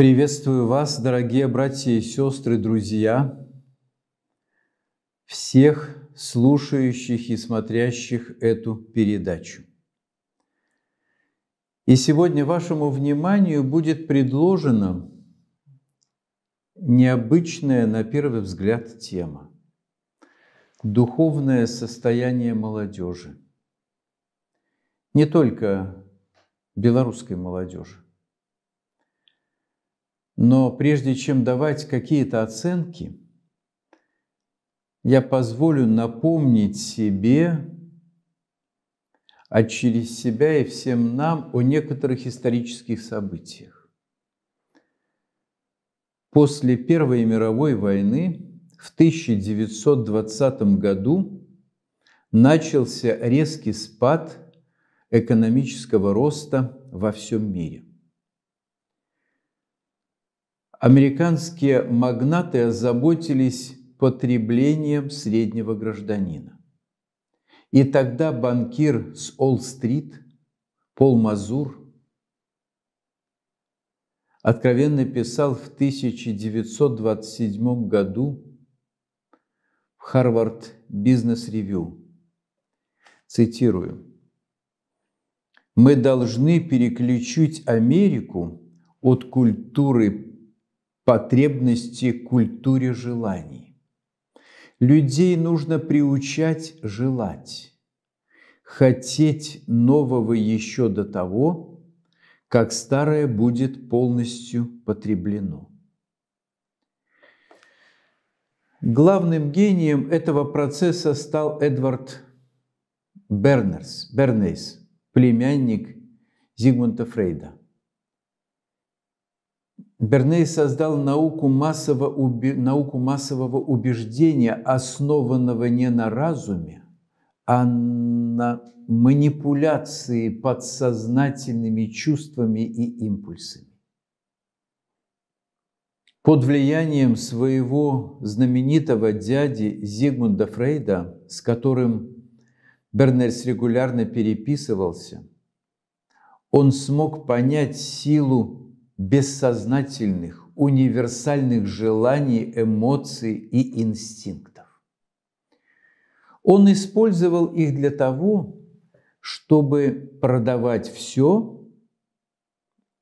Приветствую вас, дорогие братья и сестры, друзья, всех слушающих и смотрящих эту передачу. И сегодня вашему вниманию будет предложена необычная, на первый взгляд, тема – духовное состояние молодежи. Не только белорусской молодежи. Но прежде чем давать какие-то оценки, я позволю напомнить себе, а через себя и всем нам, о некоторых исторических событиях. После Первой мировой войны в 1920 году начался резкий спад экономического роста во всем мире. Американские магнаты озаботились потреблением среднего гражданина. И тогда банкир с Уолл-стрит, Пол Мазур, откровенно писал в 1927 году в Харвард Бизнес Ревью, цитирую: «Мы должны переключить Америку от культуры потребности к культуре желаний. Людей нужно приучать желать, хотеть нового еще до того, как старое будет полностью потреблено». Главным гением этого процесса стал Эдвард Бернейс, племянник Зигмунда Фрейда. Бернейс создал науку массового убеждения, основанного не на разуме, а на манипуляции подсознательными чувствами и импульсами. Под влиянием своего знаменитого дяди Зигмунда Фрейда, с которым Бернейс регулярно переписывался, он смог понять силу бессознательных, универсальных желаний, эмоций и инстинктов. Он использовал их для того, чтобы продавать все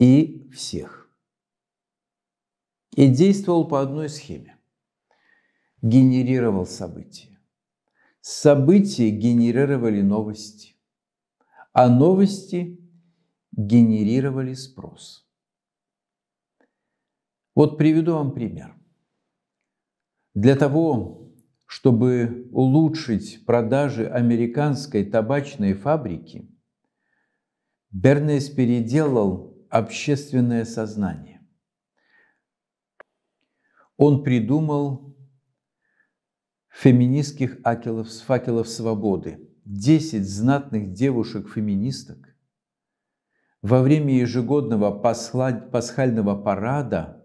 и всех. И действовал по одной схеме. Генерировал события. События генерировали новости. А новости генерировали спрос. Вот приведу вам пример. Для того, чтобы улучшить продажи американской табачной фабрики, Бернейс переделал общественное сознание. Он придумал феминистских факелов свободы. 10 знатных девушек-феминисток во время ежегодного пасхального парада,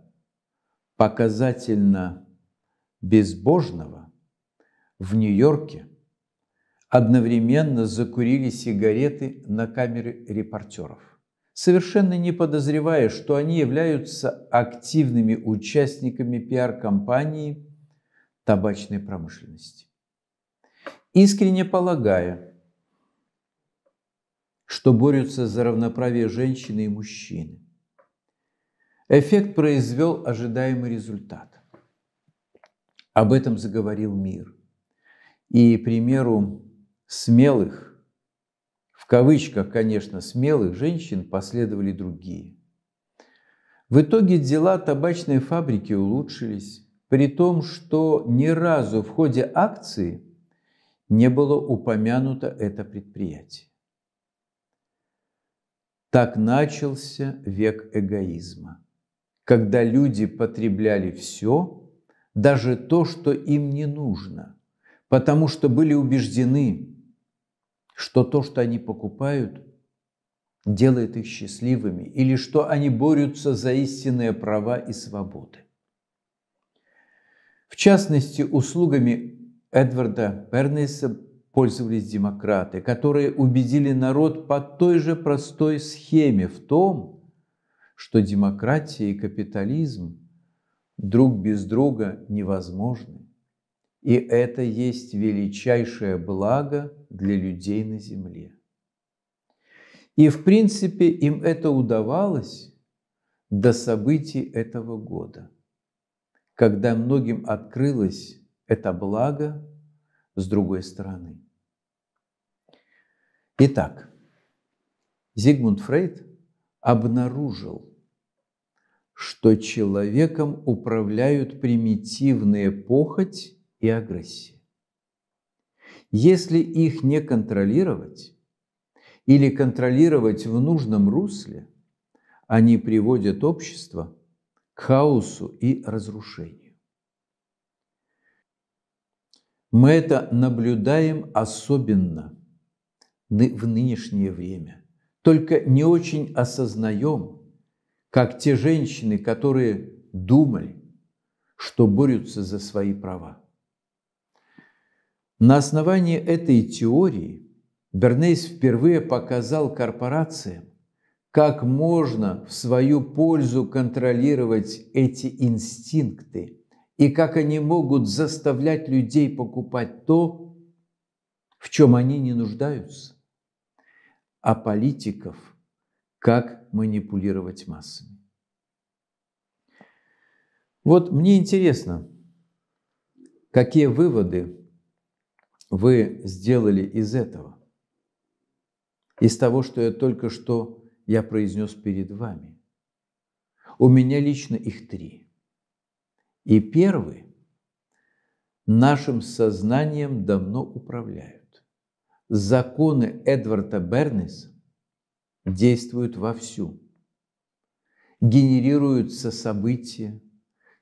показательно безбожного, в Нью-Йорке одновременно закурили сигареты на камеры репортеров, совершенно не подозревая, что они являются активными участниками пиар-компании табачной промышленности, искренне полагая, что борются за равноправие женщины и мужчины. Эффект произвел ожидаемый результат. Об этом заговорил мир. И примеру смелых, в кавычках, конечно, смелых женщин последовали другие. В итоге дела табачной фабрики улучшились, при том, что ни разу в ходе акции не было упомянуто это предприятие. Так начался век эгоизма, когда люди потребляли все, даже то, что им не нужно, потому что были убеждены, что то, что они покупают, делает их счастливыми, или что они борются за истинные права и свободы. В частности, услугами Эдварда Бернейса пользовались демократы, которые убедили народ по той же простой схеме в том, что демократия и капитализм друг без друга невозможны. И это есть величайшее благо для людей на земле. И, в принципе, им это удавалось до событий этого года, когда многим открылось это благо с другой стороны. Итак, Зигмунд Фрейд обнаружил, что человеком управляют примитивные похоть и агрессия. Если их не контролировать или контролировать в нужном русле, они приводят общество к хаосу и разрушению. Мы это наблюдаем особенно в нынешнее время. Только не очень осознаем, как те женщины, которые думали, что борются за свои права. На основании этой теории Бернейс впервые показал корпорациям, как можно в свою пользу контролировать эти инстинкты и как они могут заставлять людей покупать то, в чем они не нуждаются, а политиков как манипулировать массами. Вот мне интересно, какие выводы вы сделали из этого, из того, что я только что произнес перед вами. У меня лично их три. И первый: нашим сознанием давно управляют. Законы Эдварда Бернейса действуют вовсю. Генерируются события,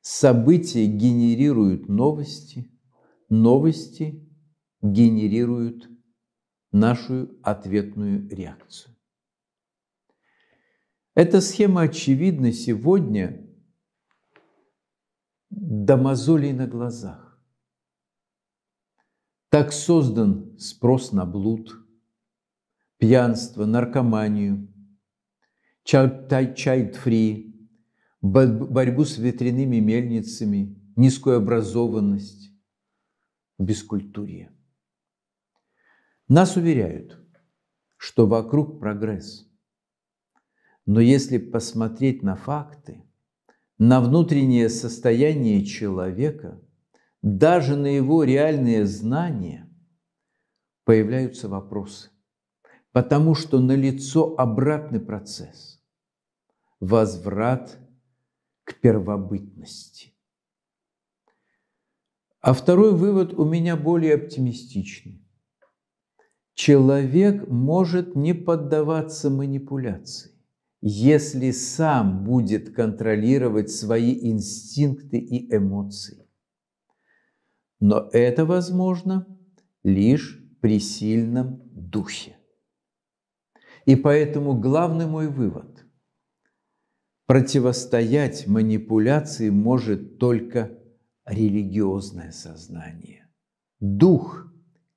события генерируют новости, новости генерируют нашу ответную реакцию. Эта схема очевидна сегодня до мозолей на глазах. Так создан спрос на блуд, пьянство, наркоманию, child-free, борьбу с ветряными мельницами, низкую образованность, бескультурье. Нас уверяют, что вокруг прогресс. Но если посмотреть на факты, на внутреннее состояние человека, даже на его реальные знания, появляются вопросы. Потому что налицо обратный процесс – возврат к первобытности. А второй вывод у меня более оптимистичный. Человек может не поддаваться манипуляции, если сам будет контролировать свои инстинкты и эмоции. Но это возможно лишь при сильном духе. И поэтому главный мой вывод – противостоять манипуляции может только религиозное сознание, дух,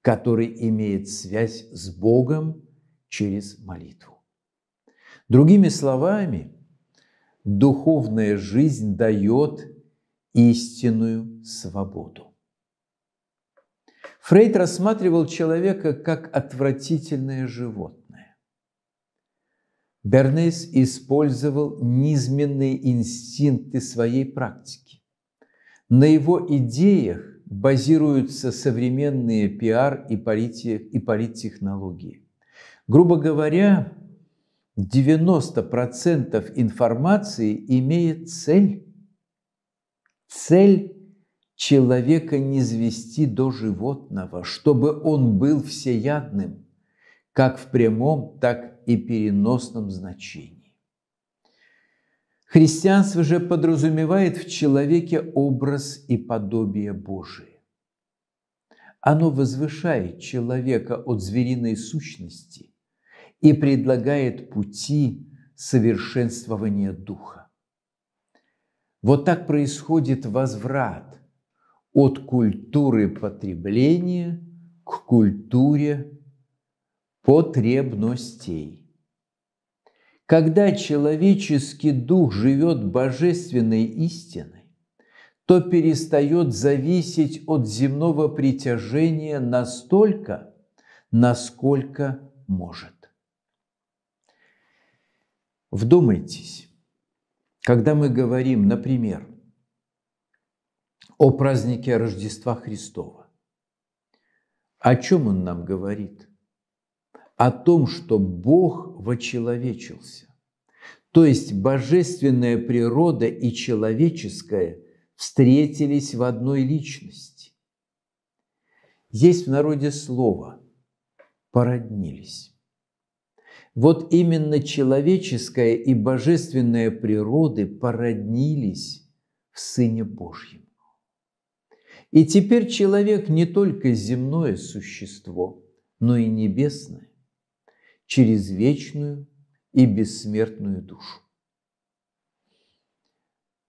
который имеет связь с Богом через молитву. Другими словами, духовная жизнь дает истинную свободу. Фрейд рассматривал человека как отвратительное животное. Бернейс использовал низменные инстинкты своей практики. На его идеях базируются современные пиар и политтехнологии. Грубо говоря, 90% информации имеет цель. Цель человека низвести до животного, чтобы он был всеядным, как в прямом, так и переносном значении. Христианство же подразумевает в человеке образ и подобие Божие. Оно возвышает человека от звериной сущности и предлагает пути совершенствования духа. Вот так происходит возврат от культуры потребления к культуре потребностей. Когда человеческий дух живет божественной истиной, то перестает зависеть от земного притяжения настолько, насколько может. Вдумайтесь, когда мы говорим, например, о празднике Рождества Христова, о чем он нам говорит? О том, что Бог вочеловечился, то есть божественная природа и человеческая встретились в одной личности. Есть в народе слово «породнились». Вот именно человеческая и божественная природы породнились в Сыне Божьем. И теперь человек не только земное существо, но и небесное, через вечную и бессмертную душу.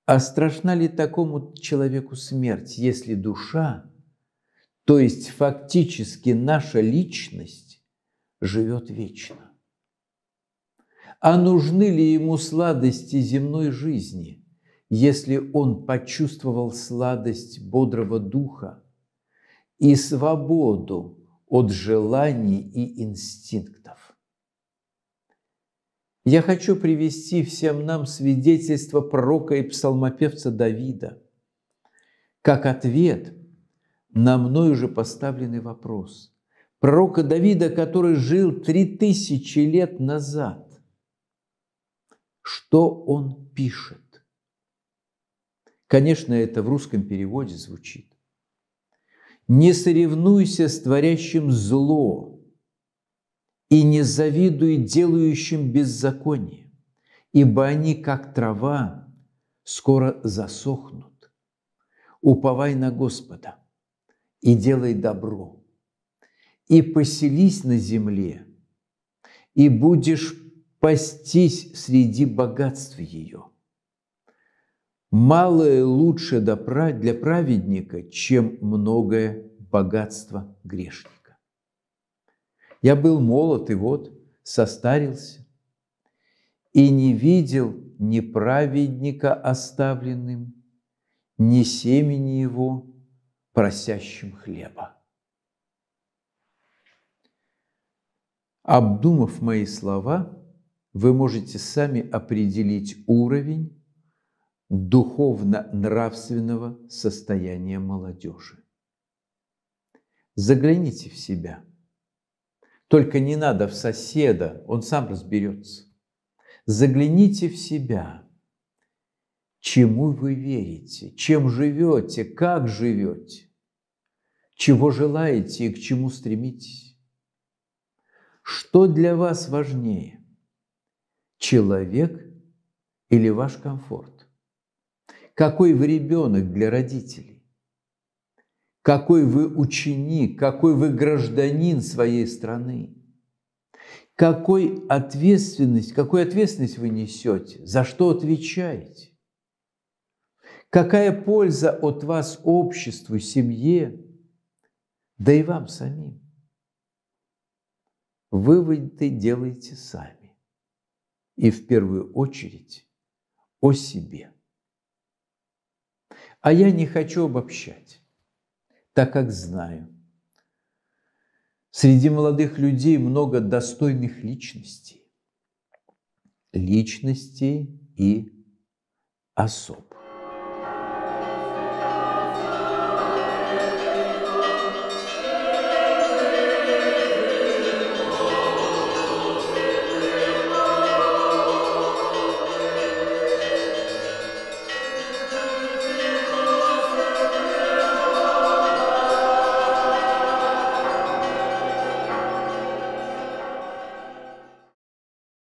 А страшна ли такому человеку смерть, если душа, то есть фактически наша личность, живет вечно? А нужны ли ему сладости земной жизни, если он почувствовал сладость бодрого духа и свободу от желаний и инстинктов? Я хочу привести всем нам свидетельство пророка и псалмопевца Давида, как ответ на мною уже поставленный вопрос. Пророка Давида, который жил 3000 лет назад. Что он пишет? Конечно, это в русском переводе звучит. «Не соревнуйся с творящим зло и не завидуй делающим беззаконие, ибо они, как трава, скоро засохнут. Уповай на Господа и делай добро, и поселись на земле, и будешь пастись среди богатств ее. Малое лучше для праведника, чем многое богатство грешника». Я был молод и вот состарился, и не видел ни праведника оставленным, ни семени его просящим хлеба. Обдумав мои слова, вы можете сами определить уровень духовно-нравственного состояния молодежи. Загляните в себя. Только не надо в соседа, он сам разберется. Загляните в себя. Чему вы верите? Чем живете? Как живете? Чего желаете и к чему стремитесь? Что для вас важнее? Человек или ваш комфорт? Какой вы ребенок для родителей? Какой вы ученик? Какой вы гражданин своей страны? Какую ответственность вы несете? За что отвечаете? Какая польза от вас обществу, семье, да и вам самим? Выводы делаете сами. И в первую очередь о себе. А я не хочу обобщать, так как знаю, среди молодых людей много достойных личностей и особ.